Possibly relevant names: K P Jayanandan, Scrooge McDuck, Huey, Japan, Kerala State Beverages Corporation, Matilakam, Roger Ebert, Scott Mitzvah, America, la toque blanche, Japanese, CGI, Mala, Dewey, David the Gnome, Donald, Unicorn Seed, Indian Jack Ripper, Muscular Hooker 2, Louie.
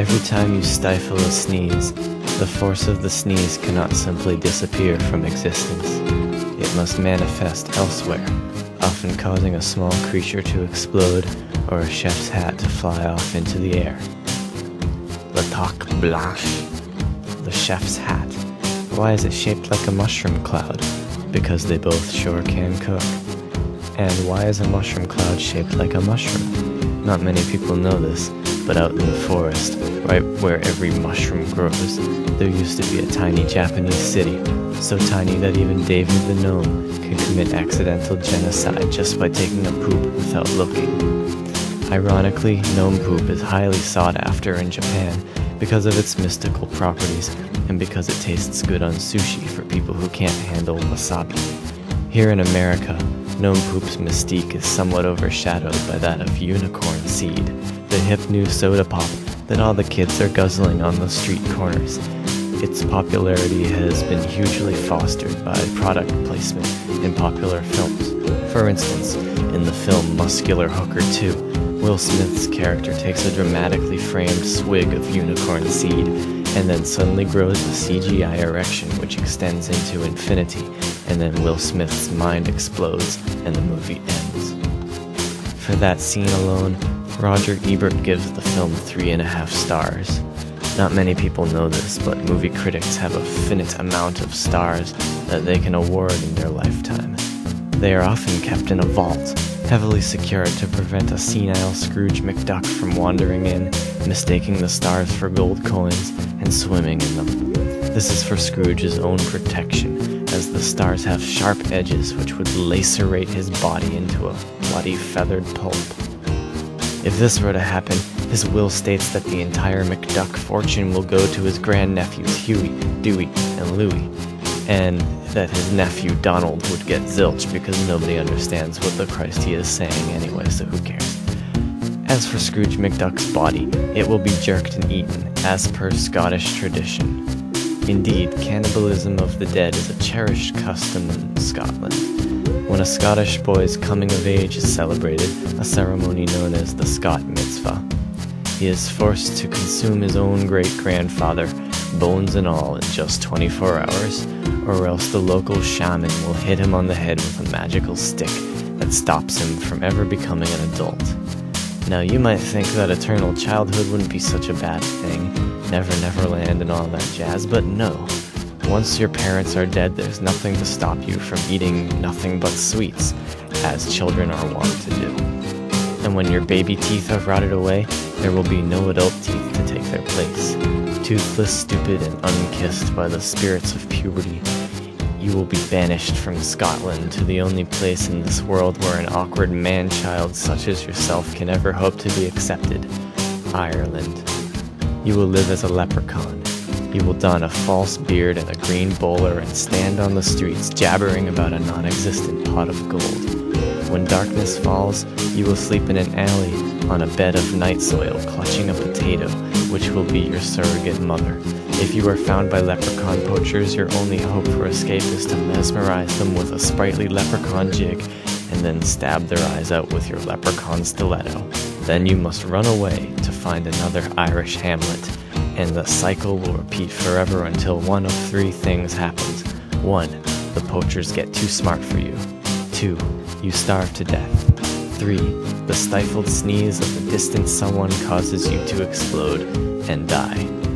Every time you stifle a sneeze, the force of the sneeze cannot simply disappear from existence. It must manifest elsewhere, often causing a small creature to explode or a chef's hat to fly off into the air. La toque blanche. The chef's hat. Why is it shaped like a mushroom cloud? Because they both sure can cook. And why is a mushroom cloud shaped like a mushroom? Not many people know this, but out in the forest, right where every mushroom grows, there used to be a tiny Japanese city, so tiny that even David the Gnome could commit accidental genocide just by taking a poop without looking. Ironically, gnome poop is highly sought after in Japan because of its mystical properties and because it tastes good on sushi for people who can't handle wasabi. Here in America, gnome poop's mystique is somewhat overshadowed by that of Unicorn Seed, the hip new soda pop that all the kids are guzzling on the street corners. Its popularity has been hugely fostered by product placement in popular films. For instance, in the film Muscular Hooker 2, Will Smith's character takes a dramatically framed swig of Unicorn Seed and then suddenly grows a CGI erection which extends into infinity, and then Will Smith's mind explodes and the movie ends. For that scene alone, Roger Ebert gives the film 3.5 stars. Not many people know this, but movie critics have a finite amount of stars that they can award in their lifetime. They are often kept in a vault, heavily secured to prevent a senile Scrooge McDuck from wandering in, mistaking the stars for gold coins, and swimming in them. This is for Scrooge's own protection, as the stars have sharp edges which would lacerate his body into a bloody feathered pulp. If this were to happen, his will states that the entire McDuck fortune will go to his grandnephews Huey, Dewey, and Louie, and that his nephew Donald would get zilch because nobody understands what the Christ he is saying anyway, so who cares. As for Scrooge McDuck's body, it will be jerked and eaten, as per Scottish tradition. Indeed, cannibalism of the dead is a cherished custom in Scotland. When a Scottish boy's coming of age is celebrated, a ceremony known as the Scott Mitzvah, he is forced to consume his own great-grandfather, bones and all, in just 24 hours, or else the local shaman will hit him on the head with a magical stick that stops him from ever becoming an adult. Now you might think that eternal childhood wouldn't be such a bad thing, Never Never Land and all that jazz, but no. Once your parents are dead, there's nothing to stop you from eating nothing but sweets, as children are wont to do. And when your baby teeth are rotted away, there will be no adult teeth to take their place. Toothless, stupid, and unkissed by the spirits of puberty, you will be banished from Scotland to the only place in this world where an awkward man-child such as yourself can ever hope to be accepted, Ireland. You will live as a leprechaun. You will don a false beard and a green bowler and stand on the streets jabbering about a non-existent pot of gold. When darkness falls, you will sleep in an alley on a bed of night soil clutching a potato, which will be your surrogate mother. If you are found by leprechaun poachers, your only hope for escape is to mesmerize them with a sprightly leprechaun jig and then stab their eyes out with your leprechaun stiletto. Then you must run away to find another Irish hamlet, and the cycle will repeat forever until one of three things happens. 1. The poachers get too smart for you. 2. You starve to death. 3. The stifled sneeze of the distant someone causes you to explode and die.